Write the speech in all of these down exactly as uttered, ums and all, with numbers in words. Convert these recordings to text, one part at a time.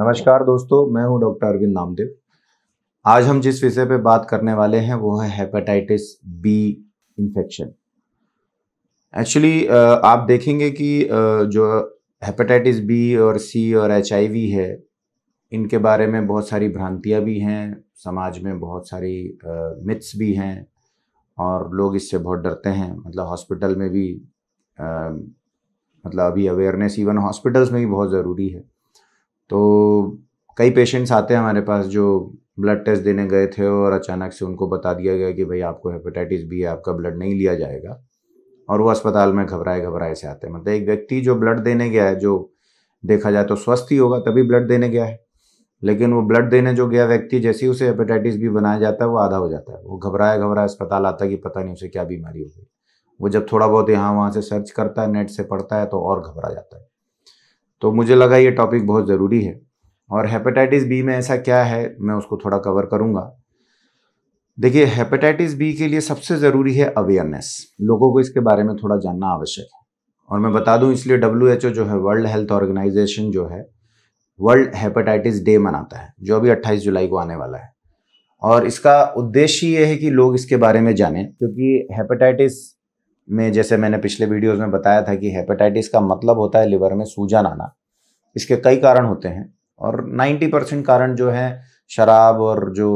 नमस्कार दोस्तों, मैं हूं डॉक्टर अरविंद नामदेव। आज हम जिस विषय पे बात करने वाले हैं वो है हेपेटाइटिस बी इन्फेक्शन। एक्चुअली आप देखेंगे कि जो हेपेटाइटिस बी और सी और एच आई वी है, इनके बारे में बहुत सारी भ्रांतियाँ भी हैं, समाज में बहुत सारी मिथ्स भी हैं और लोग इससे बहुत डरते हैं। मतलब हॉस्पिटल में भी आ, मतलब अभी अवेयरनेस इवन हॉस्पिटल्स में भी बहुत ज़रूरी है। तो कई पेशेंट्स आते हैं हमारे पास जो ब्लड टेस्ट देने गए थे और अचानक से उनको बता दिया गया कि भाई आपको हेपेटाइटिस बी है, आपका ब्लड नहीं लिया जाएगा, और वो अस्पताल में घबराए घबराए से आते हैं। मतलब एक व्यक्ति जो ब्लड देने गया है, जो देखा जाए तो स्वस्थ ही होगा तभी ब्लड देने गया है, लेकिन वो ब्लड देने जो गया व्यक्ति, जैसे ही उसे हेपेटाइटिस बी बनाया जाता है वो आधा हो जाता है। वो घबराए घबराए अस्पताल आता है कि पता नहीं उसे क्या बीमारी हो गई। वो जब थोड़ा बहुत यहाँ वहाँ से सर्च करता है, नेट से पढ़ता है, तो और घबरा जाता है। तो मुझे लगा ये टॉपिक बहुत ज़रूरी है। और हेपेटाइटिस बी में ऐसा क्या है, मैं उसको थोड़ा कवर करूँगा। देखिए, हेपेटाइटिस बी के लिए सबसे ज़रूरी है अवेयरनेस। लोगों को इसके बारे में थोड़ा जानना आवश्यक है। और मैं बता दूँ, इसलिए डब्ल्यू एच ओ जो है, वर्ल्ड हेल्थ ऑर्गेनाइजेशन जो है, वर्ल्ड हेपेटाइटिस डे मनाता है, जो अभी अट्ठाईस जुलाई को आने वाला है। और इसका उद्देश्य ये है कि लोग इसके बारे में जानें, क्योंकि हेपेटाइटिस में, जैसे मैंने पिछले वीडियोस में बताया था कि हेपेटाइटिस का मतलब होता है लिवर में सूजन आना। इसके कई कारण होते हैं और नब्बे परसेंट कारण जो है शराब, और जो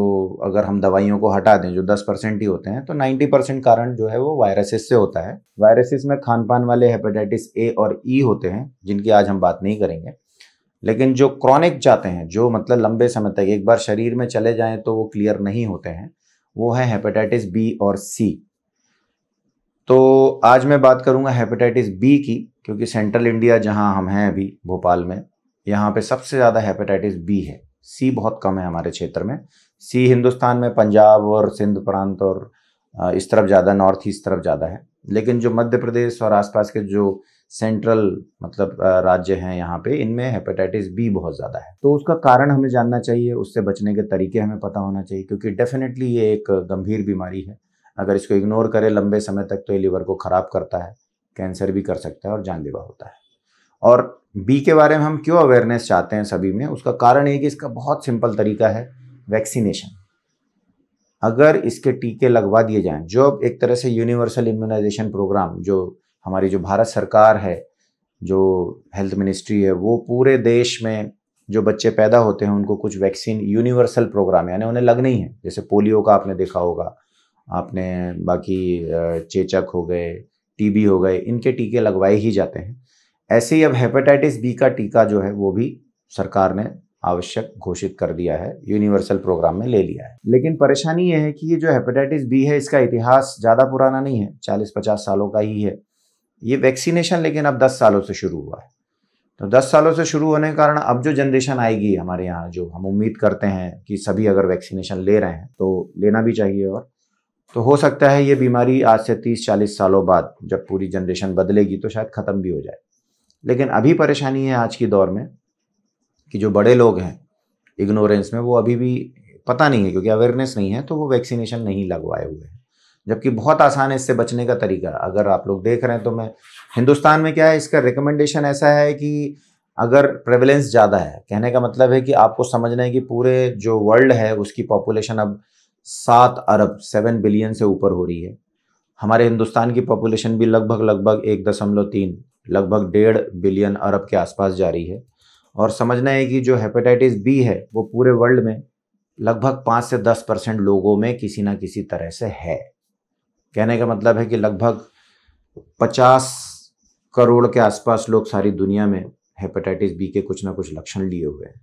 अगर हम दवाइयों को हटा दें जो दस परसेंट ही होते हैं, तो नब्बे परसेंट कारण जो है वो वायरसेस से होता है। वायरसेस में खान पान वाले हेपेटाइटिस ए और ई होते हैं, जिनकी आज हम बात नहीं करेंगे। लेकिन जो क्रॉनिक जाते हैं, जो मतलब लंबे समय तक एक बार शरीर में चले जाएँ तो वो क्लियर नहीं होते हैं, वो है हेपेटाइटिस बी और सी। तो आज मैं बात करूंगा हेपेटाइटिस बी की, क्योंकि सेंट्रल इंडिया जहां हम हैं अभी भोपाल में, यहां पे सबसे ज़्यादा हेपेटाइटिस बी है। सी बहुत कम है हमारे क्षेत्र में। सी हिंदुस्तान में पंजाब और सिंध प्रांत और इस तरफ ज़्यादा, नॉर्थ ईस्ट तरफ ज़्यादा है। लेकिन जो मध्य प्रदेश और आसपास के जो सेंट्रल मतलब राज्य हैं यहाँ पे, इनमें हेपेटाइटिस बी बहुत ज़्यादा है। तो उसका कारण हमें जानना चाहिए, उससे बचने के तरीके हमें पता होना चाहिए, क्योंकि डेफिनेटली ये एक गंभीर बीमारी है। अगर इसको इग्नोर करें लंबे समय तक तो ये लिवर को ख़राब करता है, कैंसर भी कर सकता है और जानलेवा होता है। और बी के बारे में हम क्यों अवेयरनेस चाहते हैं सभी में, उसका कारण है कि इसका बहुत सिंपल तरीका है, वैक्सीनेशन। अगर इसके टीके लगवा दिए जाएं, जो अब एक तरह से यूनिवर्सल इम्यूनाइजेशन प्रोग्राम, जो हमारी जो भारत सरकार है, जो हेल्थ मिनिस्ट्री है, वो पूरे देश में जो बच्चे पैदा होते हैं उनको कुछ वैक्सीन यूनिवर्सल प्रोग्राम, यानी उन्हें लगनी है। जैसे पोलियो का आपने देखा होगा, आपने बाकी चेचक हो गए, टीबी हो गए, इनके टीके लगवाए ही जाते हैं। ऐसे ही अब हेपेटाइटिस बी का टीका जो है वो भी सरकार ने आवश्यक घोषित कर दिया है, यूनिवर्सल प्रोग्राम में ले लिया है। लेकिन परेशानी यह है कि ये जो हेपेटाइटिस बी है, इसका इतिहास ज़्यादा पुराना नहीं है, चालीस पचास सालों का ही है ये वैक्सीनेशन। लेकिन अब दस सालों से शुरू हुआ है। तो दस सालों से शुरू होने के कारण अब जो जनरेशन आएगी हमारे यहाँ, जो हम उम्मीद करते हैं कि सभी अगर वैक्सीनेशन ले रहे हैं तो लेना भी चाहिए, और तो हो सकता है ये बीमारी आज से तीस चालीस सालों बाद जब पूरी जनरेशन बदलेगी तो शायद ख़त्म भी हो जाए। लेकिन अभी परेशानी है आज के दौर में कि जो बड़े लोग हैं इग्नोरेंस में, वो अभी भी पता नहीं है, क्योंकि अवेयरनेस नहीं है, तो वो वैक्सीनेशन नहीं लगवाए हुए हैं। जबकि बहुत आसान है इससे बचने का तरीका। अगर आप लोग देख रहे हैं तो मैं हिंदुस्तान में क्या है, इसका रिकमेंडेशन ऐसा है कि अगर प्रेवलेंस ज़्यादा है, कहने का मतलब है कि आपको समझना है कि पूरे जो वर्ल्ड है उसकी पॉपुलेशन अब सात अरब सेवन बिलियन से ऊपर हो रही है। हमारे हिंदुस्तान की पॉपुलेशन भी लगभग लगभग एक दशमलव तीन लगभग डेढ़ बिलियन अरब के आसपास जा रही है। और समझना है कि जो हेपेटाइटिस बी है वो पूरे वर्ल्ड में लगभग पाँच से दस परसेंट लोगों में किसी ना किसी तरह से है। कहने का मतलब है कि लगभग पचास करोड़ के आसपास लोग सारी दुनिया में हेपेटाइटिस बी के कुछ ना कुछ लक्षण लिए हुए हैं।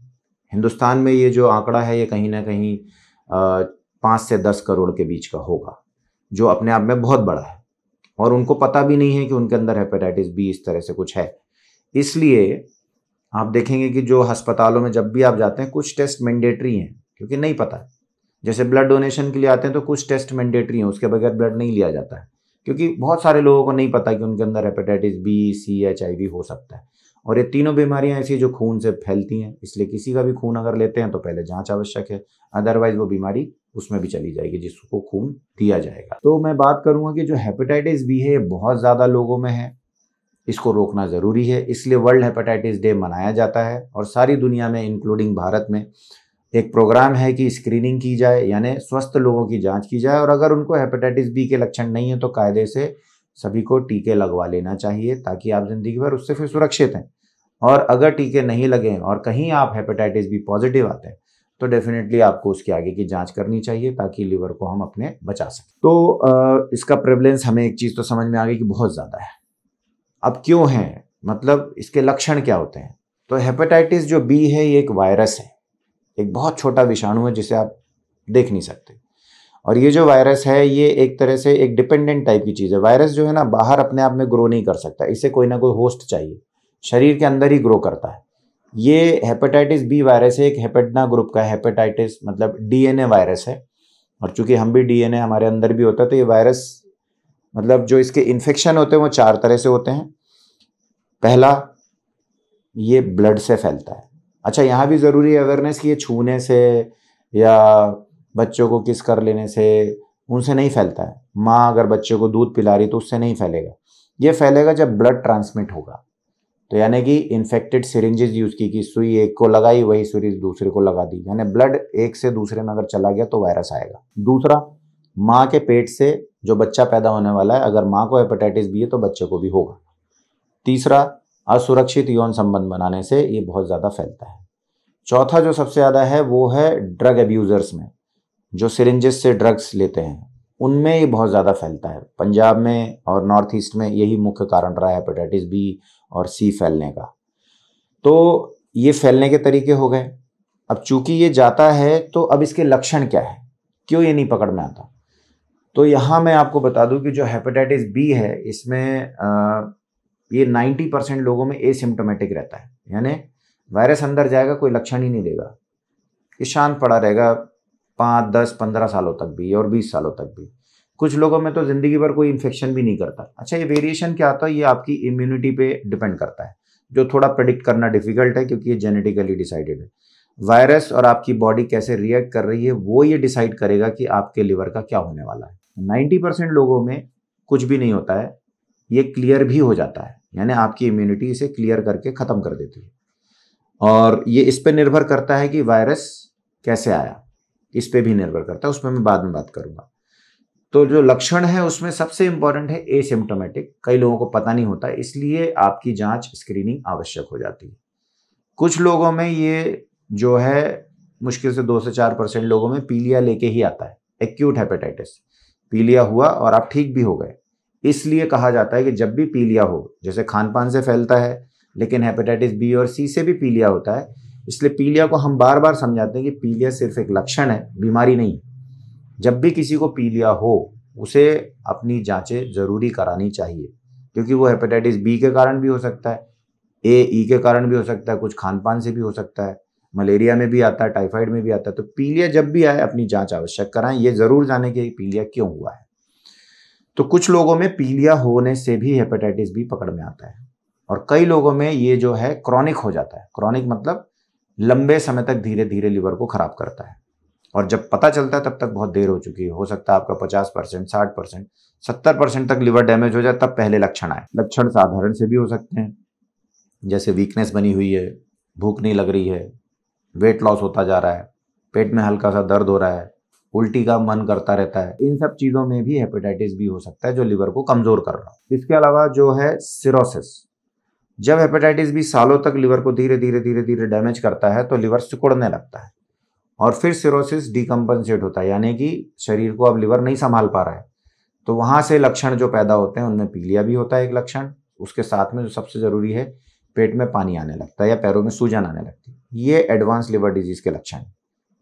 हिंदुस्तान में ये जो आंकड़ा है ये कहीं ना कहीं आ, पाँच से दस करोड़ के बीच का होगा, जो अपने आप में बहुत बड़ा है। और उनको पता भी नहीं है कि उनके अंदर हेपेटाइटिस बी इस तरह से कुछ है। इसलिए आप देखेंगे कि जो अस्पतालों में जब भी आप जाते हैं कुछ टेस्ट मैंडेटरी हैं, क्योंकि नहीं पता। जैसे ब्लड डोनेशन के लिए आते हैं तो कुछ टेस्ट मैंडेटरी हैं, उसके बगैर ब्लड नहीं लिया जाता है, क्योंकि बहुत सारे लोगों को नहीं पता कि उनके अंदर hepatitis B, C, H I V हो सकता है। और ये तीनों बीमारियां ऐसी जो खून से फैलती हैं, इसलिए किसी का भी खून अगर लेते हैं तो पहले जांच आवश्यक है, अदरवाइज वो बीमारी उसमें भी चली जाएगी जिसको खून दिया जाएगा। तो मैं बात करूंगा कि जो हेपेटाइटिस बी है बहुत ज़्यादा लोगों में है, इसको रोकना ज़रूरी है। इसलिए वर्ल्ड हेपेटाइटिस डे मनाया जाता है और सारी दुनिया में इंक्लूडिंग भारत में एक प्रोग्राम है कि स्क्रीनिंग की जाए, यानी स्वस्थ लोगों की जांच की जाए और अगर उनको हेपेटाइटिस बी के लक्षण नहीं है तो कायदे से सभी को टीके लगवा लेना चाहिए ताकि आप ज़िंदगी भर उससे फिर सुरक्षित हैं। और अगर टीके नहीं लगें और कहीं आप हेपेटाइटिस बी पॉजिटिव आते हैं तो डेफिनेटली आपको उसके आगे की जांच करनी चाहिए ताकि लीवर को हम अपने बचा सकें। तो इसका प्रेवलेंस हमें एक चीज़ तो समझ में आ गई कि बहुत ज़्यादा है। अब क्यों है, मतलब इसके लक्षण क्या होते हैं? तो हेपेटाइटिस जो बी है ये एक वायरस है, एक बहुत छोटा विषाणु है जिसे आप देख नहीं सकते। और ये जो वायरस है ये एक तरह से एक डिपेंडेंट टाइप की चीज़ है। वायरस जो है ना बाहर अपने आप में ग्रो नहीं कर सकता, इसे कोई ना कोई होस्ट चाहिए, शरीर के अंदर ही ग्रो करता है। ये हेपेटाइटिस बी वायरस है, एक हेपेटना ग्रुप का हेपेटाइटिस मतलब डीएनए वायरस है। और चूंकि हम भी डीएनए हमारे अंदर भी होता है तो ये वायरस मतलब जो इसके इन्फेक्शन होते हैं वो चार तरह से होते हैं। पहला ये ब्लड से फैलता है। अच्छा, यहाँ भी ज़रूरी अवेयरनेस कि ये छूने से या बच्चों को किस कर लेने से उनसे नहीं फैलता है। माँ अगर बच्चे को दूध पिला रही तो उससे नहीं फैलेगा, ये फैलेगा जब ब्लड ट्रांसमिट होगा। तो यानी कि इन्फेक्टेड सिरिंजेस यूज़ की कि सुई एक को लगाई वही सुई दूसरे को लगा दी, यानी ब्लड एक से दूसरे में अगर चला गया तो वायरस आएगा। दूसरा, माँ के पेट से जो बच्चा पैदा होने वाला है अगर माँ को हेपेटाइटिस बी है तो बच्चे को भी होगा। तीसरा, असुरक्षित यौन संबंध बनाने से ये बहुत ज़्यादा फैलता है। चौथा जो सबसे ज़्यादा है वो है ड्रग एब्यूज़र्स में, जो सिरिंजेस से ड्रग्स लेते हैं उनमें ये बहुत ज़्यादा फैलता है। पंजाब में और नॉर्थ ईस्ट में यही मुख्य कारण रहा है हेपेटाइटिस बी और सी फैलने का। तो ये फैलने के तरीके हो गए। अब चूंकि ये जाता है तो अब इसके लक्षण क्या है, क्यों ये नहीं पकड़ में आता? तो यहाँ मैं आपको बता दूं कि जो हेपेटाइटिस बी है इसमें आ, ये नब्बे परसेंट लोगों में एसिम्टोमेटिक रहता है, यानी वायरस अंदर जाएगा कोई लक्षण ही नहीं देगा, ये शांत पड़ा रहेगा पाँच दस पंद्रह सालों तक भी और बीस सालों तक भी। कुछ लोगों में तो ज़िंदगी भर कोई इन्फेक्शन भी नहीं करता। अच्छा, ये वेरिएशन क्या आता है, ये आपकी इम्यूनिटी पे डिपेंड करता है, जो थोड़ा प्रेडिक्ट करना डिफिकल्ट है क्योंकि ये जेनेटिकली डिसाइडेड है। वायरस और आपकी बॉडी कैसे रिएक्ट कर रही है वो ये डिसाइड करेगा कि आपके लीवर का क्या होने वाला है। नाइन्टी परसेंट लोगों में कुछ भी नहीं होता है, ये क्लियर भी हो जाता है, यानी आपकी इम्यूनिटी इसे क्लियर करके ख़त्म कर देती है। और ये इस पर निर्भर करता है कि वायरस कैसे आया, इस पे भी निर्भर करता है, उस पर मैं बाद में बात करूँगा। तो जो लक्षण है उसमें सबसे इम्पॉर्टेंट है एसिम्टोमेटिक, कई लोगों को पता नहीं होता है, इसलिए आपकी जांच स्क्रीनिंग आवश्यक हो जाती है। कुछ लोगों में ये जो है मुश्किल से दो से चार परसेंट लोगों में पीलिया लेके ही आता है, एक्यूट हेपेटाइटिस, पीलिया हुआ और आप ठीक भी हो गए। इसलिए कहा जाता है कि जब भी पीलिया हो, जैसे खान पान से फैलता है लेकिन हेपेटाइटिस बी और सी से भी पीलिया होता है, इसलिए पीलिया को हम बार बार समझाते हैं कि पीलिया सिर्फ एक लक्षण है, बीमारी नहीं। जब भी किसी को पीलिया हो उसे अपनी जांचें ज़रूरी करानी चाहिए क्योंकि वो हेपेटाइटिस बी के कारण भी हो सकता है, ए ई के कारण भी हो सकता है, कुछ खान पान से भी हो सकता है, मलेरिया में भी आता है, टाइफाइड में भी आता है। तो पीलिया जब भी आए अपनी जाँच आवश्यक कराएं, ये ज़रूर जाने कि पीलिया क्यों हुआ है। तो कुछ लोगों में पीलिया होने से भी हेपेटाइटिस बी पकड़ में आता है और कई लोगों में ये जो है क्रॉनिक हो जाता है। क्रॉनिक मतलब लंबे समय तक धीरे धीरे लीवर को ख़राब करता है और जब पता चलता है तब तक बहुत देर हो चुकी है। हो सकता है आपका पचास परसेंट, साठ परसेंट, सत्तर परसेंट तक लीवर डैमेज हो जाए तब पहले लक्षण आए। लक्षण साधारण से भी हो सकते हैं, जैसे वीकनेस बनी हुई है, भूख नहीं लग रही है, वेट लॉस होता जा रहा है, पेट में हल्का सा दर्द हो रहा है, उल्टी का मन करता रहता है, इन सब चीज़ों में भी हेपेटाइटिस बी हो सकता है जो लीवर को कमज़ोर कर रहा है। इसके अलावा जो है सिरोसिस, जब हेपेटाइटिस बी सालों तक लीवर को धीरे धीरे धीरे धीरे डैमेज करता है तो लीवर सिकुड़ने लगता है और फिर सिरोसिस डिकम्पनसेट होता है, यानी कि शरीर को अब लीवर नहीं संभाल पा रहा है। तो वहाँ से लक्षण जो पैदा होते हैं उनमें पीलिया भी होता है एक लक्षण, उसके साथ में जो सबसे ज़रूरी है पेट में पानी आने लगता है या पैरों में सूजन आने लगती है, ये एडवांस लिवर डिजीज़ के लक्षण हैं।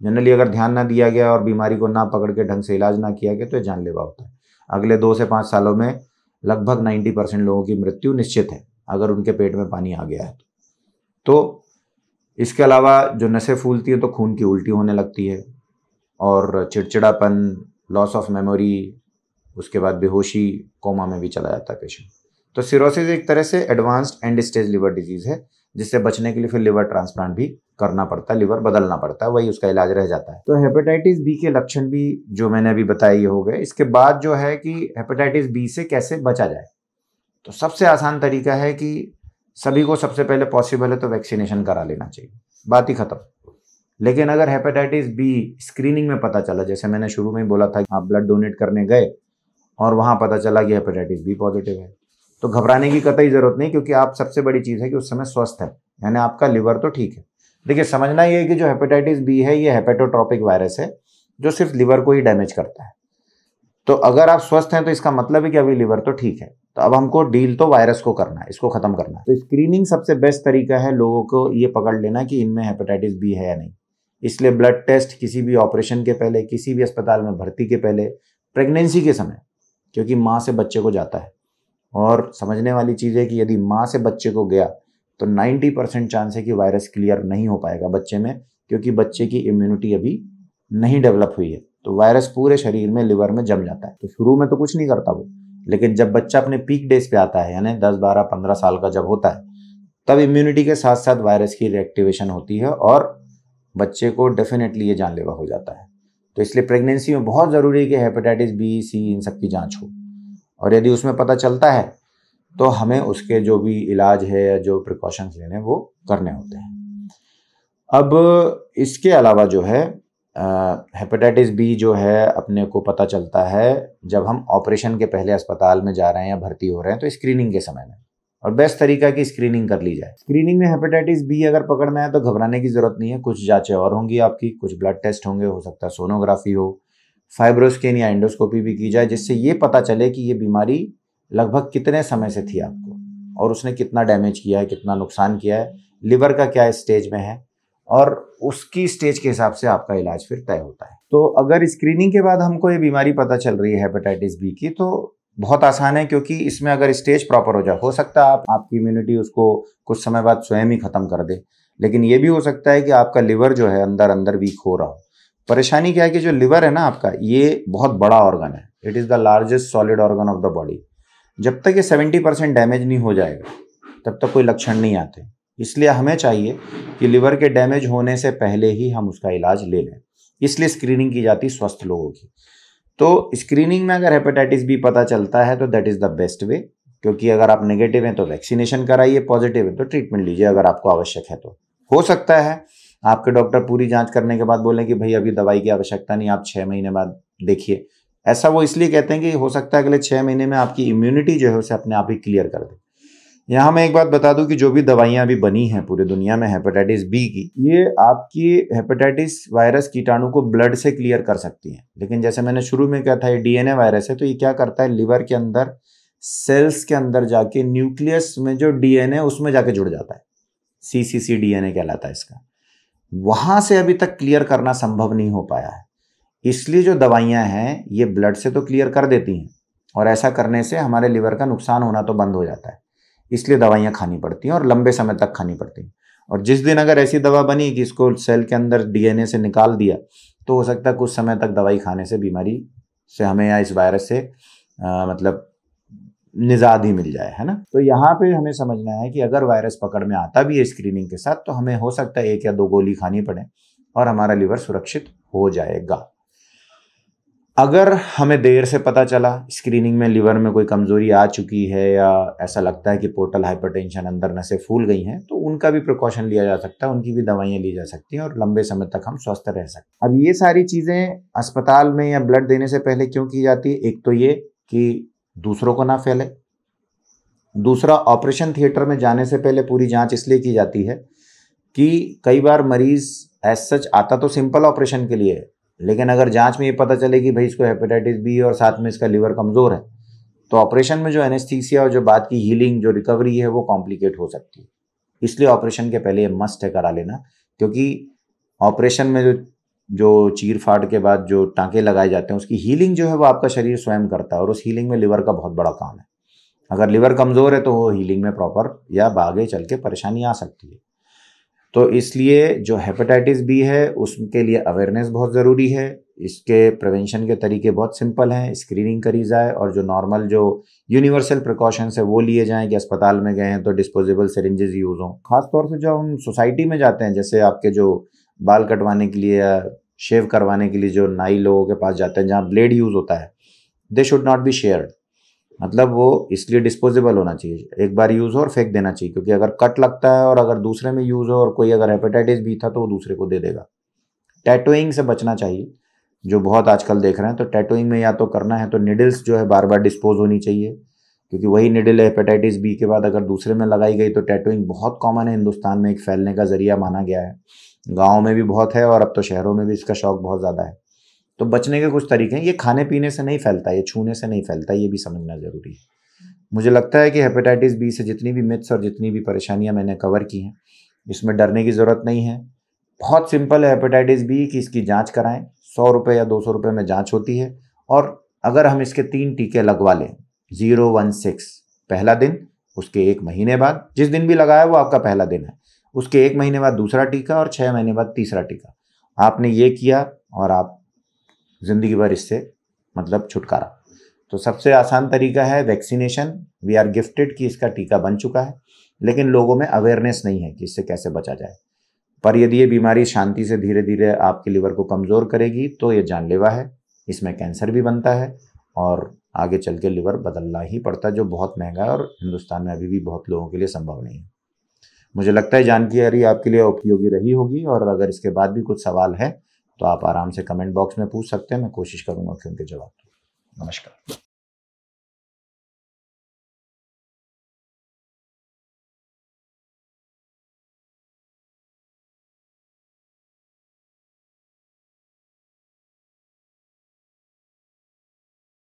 जनरली अगर ध्यान ना दिया गया और बीमारी को ना पकड़ के ढंग से इलाज ना किया गया तो ये जानलेवा होता है। अगले दो से पाँच सालों में लगभग नाइन्टी परसेंट लोगों की मृत्यु निश्चित है अगर उनके पेट में पानी आ गया है तो, तो इसके अलावा जो नसें फूलती है तो खून की उल्टी होने लगती है और चिड़चिड़ापन, लॉस ऑफ मेमोरी, उसके बाद बेहोशी, कोमा में भी चला जाता है पेशेंट। तो सिरोसिस एक तरह से advanced end stage liver disease है जिससे बचने के लिए फिर लिवर ट्रांसप्लांट भी करना पड़ता है, लिवर बदलना पड़ता है, वही उसका इलाज रह जाता है। तो हेपेटाइटिस बी के लक्षण भी जो मैंने अभी बताए ये हो गए। इसके बाद जो है कि हेपेटाइटिस बी से कैसे बचा जाए, तो सबसे आसान तरीका है कि सभी को सबसे पहले पॉसिबल है तो वैक्सीनेशन करा लेना चाहिए, बात ही खत्म। लेकिन अगर हेपेटाइटिस बी स्क्रीनिंग में पता चला, जैसे मैंने शुरू में ही बोला था कि आप ब्लड डोनेट करने गए और वहाँ पता चला कि हेपेटाइटिस बी पॉजिटिव है, तो घबराने की कतई ज़रूरत नहीं, क्योंकि आप सबसे बड़ी चीज़ है कि उस समय स्वस्थ है, यानी आपका लिवर तो ठीक है। देखिए, समझना ये है कि जो हेपेटाइटिस बी है ये हेपेटोट्रॉपिक वायरस है जो सिर्फ लिवर को ही डैमेज करता है। तो अगर आप स्वस्थ हैं तो इसका मतलब है कि अभी लिवर तो ठीक है, तो अब हमको डील तो वायरस को करना है, इसको ख़त्म करना है। तो स्क्रीनिंग सबसे बेस्ट तरीका है लोगों को ये पकड़ लेना कि इनमें हेपेटाइटिस बी है या नहीं। इसलिए ब्लड टेस्ट किसी भी ऑपरेशन के पहले, किसी भी अस्पताल में भर्ती के पहले, प्रेगनेंसी के समय, क्योंकि माँ से बच्चे को जाता है। और समझने वाली चीज़ है कि यदि माँ से बच्चे को गया तो नब्बे परसेंट चांस है कि वायरस क्लियर नहीं हो पाएगा बच्चे में, क्योंकि बच्चे की इम्यूनिटी अभी नहीं डेवलप हुई है। तो वायरस पूरे शरीर में, लिवर में जम जाता है। तो शुरू में तो कुछ नहीं करता वो, लेकिन जब बच्चा अपने पीक डेज पे आता है, यानी दस बारह पंद्रह साल का जब होता है, तब इम्यूनिटी के साथ साथ वायरस की रिएक्टिवेशन होती है और बच्चे को डेफिनेटली ये जानलेवा हो जाता है। तो इसलिए प्रेगनेंसी में बहुत ज़रूरी है कि हेपेटाइटिस बी, सी, इन सब की जाँच हो, और यदि उसमें पता चलता है तो हमें उसके जो भी इलाज है या जो प्रिकॉशंस लेने वो करने होते हैं। अब इसके अलावा जो है हेपेटाइटिस बी जो है अपने को पता चलता है जब हम ऑपरेशन के पहले अस्पताल में जा रहे हैं या भर्ती हो रहे हैं, तो स्क्रीनिंग के समय में, और बेस्ट तरीका कि स्क्रीनिंग कर ली जाए। स्क्रीनिंग में हेपेटाइटिस बी अगर पकड़ में आए तो घबराने की ज़रूरत नहीं है। कुछ जाँचें और होंगी आपकी, कुछ ब्लड टेस्ट होंगे, हो सकता है सोनोग्राफी हो, फाइब्रोस्कैन या एंडोस्कोपी भी की जाए, जिससे ये पता चले कि ये बीमारी लगभग कितने समय से थी आपको और उसने कितना डैमेज किया है, कितना नुकसान किया है, लिवर का क्या स्टेज में है, और उसकी स्टेज के हिसाब से आपका इलाज फिर तय होता है। तो अगर स्क्रीनिंग के बाद हमको ये बीमारी पता चल रही है हेपेटाइटिस बी की, तो बहुत आसान है, क्योंकि इसमें अगर स्टेज प्रॉपर हो जाए, हो सकता है आप, आपकी इम्यूनिटी उसको कुछ समय बाद स्वयं ही ख़त्म कर दे, लेकिन ये भी हो सकता है कि आपका लिवर जो है अंदर अंदर वीक हो रहा हो। परेशानी क्या है कि जो लिवर है ना आपका, ये बहुत बड़ा ऑर्गन है, it is the largest solid organ of the body. जब तक ये सत्तर परसेंट डैमेज नहीं हो जाएगा तब तक कोई लक्षण नहीं आते, इसलिए हमें चाहिए कि लिवर के डैमेज होने से पहले ही हम उसका इलाज ले लें। इसलिए स्क्रीनिंग की जाती स्वस्थ लोगों की। तो स्क्रीनिंग में अगर हेपेटाइटिस बी पता चलता है तो that is the best way, क्योंकि अगर आप नेगेटिव हैं तो वैक्सीनेशन कराइए, पॉजिटिव है तो ट्रीटमेंट लीजिए अगर आपको आवश्यक है तो। हो सकता है आपके डॉक्टर पूरी जांच करने के बाद बोलें कि भाई अभी दवाई की आवश्यकता नहीं, आप छः महीने बाद देखिए। ऐसा वो इसलिए कहते हैं कि हो सकता है अगले छः महीने में आपकी इम्यूनिटी जो है उसे अपने आप ही क्लियर कर दे। यहाँ मैं एक बात बता दूं कि जो भी दवाइयाँ अभी बनी हैं पूरी दुनिया में हेपेटाइटिस बी की, ये आपकी हेपेटाइटिस वायरस कीटाणु को ब्लड से क्लियर कर सकती हैं, लेकिन जैसे मैंने शुरू में कहा था ये डीएनए वायरस है, तो ये क्या करता है लिवर के अंदर सेल्स के अंदर जाके न्यूक्लियस में जो डीएनए उसमें जाके जुड़ जाता है, सी सी डीएनए कहलाता है इसका। वहाँ से अभी तक क्लियर करना संभव नहीं हो पाया है, इसलिए जो दवाइयाँ हैं ये ब्लड से तो क्लियर कर देती हैं, और ऐसा करने से हमारे लिवर का नुकसान होना तो बंद हो जाता है, इसलिए दवाइयाँ खानी पड़ती हैं और लंबे समय तक खानी पड़ती हैं। और जिस दिन अगर ऐसी दवा बनी कि इसको सेल के अंदर डीएनए से निकाल दिया, तो हो सकता है कुछ समय तक दवाई खाने से बीमारी से हमें या इस वायरस से आ, मतलब निजात ही मिल जाए, है ना। तो यहाँ पे हमें समझना है कि अगर वायरस पकड़ में आता भी है स्क्रीनिंग के साथ, तो हमें हो सकता है एक या दो गोली खानी पड़े और हमारा लिवर सुरक्षित हो जाएगा। अगर हमें देर से पता चला स्क्रीनिंग में लिवर में कोई कमज़ोरी आ चुकी है या ऐसा लगता है कि पोर्टल हाइपरटेंशन अंदर नसें फूल गई हैं, तो उनका भी प्रिकॉशन लिया जा सकता है, उनकी भी दवाइयाँ ली जा सकती हैं और लंबे समय तक हम स्वस्थ रह सकते हैं। अब ये सारी चीज़ें अस्पताल में या ब्लड देने से पहले क्यों की जाती है? एक तो ये कि दूसरों को ना फैले, दूसरा ऑपरेशन थिएटर में जाने से पहले पूरी जाँच इसलिए की जाती है कि कई बार मरीज़ एज सच आता तो सिंपल ऑपरेशन के लिए है, लेकिन अगर जांच में ये पता चले कि भाई इसको हेपेटाइटिस बी और साथ में इसका लीवर कमज़ोर है, तो ऑपरेशन में जो एनेस्थीसिया और जो बाद की हीलिंग, जो रिकवरी है, वो कॉम्प्लिकेट हो सकती है। इसलिए ऑपरेशन के पहले ये मस्ट है करा लेना, क्योंकि ऑपरेशन में जो जो चीर फाड़ के बाद जो टाँके लगाए जाते हैं उसकी हीलिंग जो है वो आपका शरीर स्वयं करता है, और उस हीलिंग में लिवर का बहुत बड़ा काम है। अगर लिवर कमज़ोर है तो वो हीलिंग में प्रॉपर या आगे चल के परेशानी आ सकती है। तो इसलिए जो हेपेटाइटिस बी है उसके लिए अवेयरनेस बहुत ज़रूरी है। इसके प्रिवेंशन के तरीके बहुत सिंपल हैं, स्क्रीनिंग करी जाए और जो नॉर्मल जो यूनिवर्सल प्रिकॉशंस है वो लिए जाएँ कि अस्पताल में गए हैं तो डिस्पोजेबल सिरिंजेस यूज़ हों। ख़ासतौर से जब हम सोसाइटी में जाते हैं, जैसे आपके जो बाल कटवाने के लिए या शेव करवाने के लिए जो नाई लोगों के पास जाते हैं जहाँ ब्लेड यूज़ होता है, they should not be shared. मतलब वो इसलिए डिस्पोजेबल होना चाहिए, एक बार यूज़ हो और फेंक देना चाहिए, क्योंकि अगर कट लगता है और अगर दूसरे में यूज़ हो और कोई अगर हेपेटाइटिस बी था तो वो दूसरे को दे देगा। टैटूइंग से बचना चाहिए, जो बहुत आजकल देख रहे हैं, तो टैटूइंग में या तो करना है तो निडल्स जो है बार बार डिस्पोज होनी चाहिए, क्योंकि वही निडल हेपेटाइटिस बी के बाद अगर दूसरे में लगाई गई तो टैटूइंग बहुत कॉमन है हिंदुस्तान में, एक फैलने का जरिया माना गया है, गाँव में भी बहुत है और अब तो शहरों में भी इसका शौक बहुत ज़्यादा है। तो बचने के कुछ तरीके हैं, ये खाने पीने से नहीं फैलता, ये छूने से नहीं फैलता, ये भी समझना ज़रूरी है। मुझे लगता है कि हेपेटाइटिस बी से जितनी भी मिथ्स और जितनी भी परेशानियां मैंने कवर की हैं, इसमें डरने की ज़रूरत नहीं है, बहुत सिंपल है हेपेटाइटिस बी की, इसकी जांच कराएं, सौ रुपये या दो सौ रुपये में जाँच होती है, और अगर हम इसके तीन टीके लगवा लें, ज़ीरो वन सिक्स पहला दिन, उसके एक महीने बाद, जिस दिन भी लगाया वो आपका पहला दिन है, उसके एक महीने बाद दूसरा टीका और छः महीने बाद तीसरा टीका, आपने ये किया और आप ज़िंदगी भर इससे मतलब छुटकारा। तो सबसे आसान तरीका है वैक्सीनेशन, वी आर गिफ्टेड कि इसका टीका बन चुका है, लेकिन लोगों में अवेयरनेस नहीं है कि इससे कैसे बचा जाए। पर यदि ये बीमारी शांति से धीरे धीरे आपके लीवर को कमज़ोर करेगी तो ये जानलेवा है, इसमें कैंसर भी बनता है और आगे चल के लीवर बदलना ही पड़ता है, जो बहुत महंगा है और हिंदुस्तान में अभी भी बहुत लोगों के लिए संभव नहीं है। मुझे लगता है जानकारी आपके लिए उपयोगी रही होगी, और अगर इसके बाद भी कुछ सवाल है तो आप आराम से कमेंट बॉक्स में पूछ सकते हैं, मैं कोशिश करूंगा कि उनके जवाब दूँ। नमस्कार।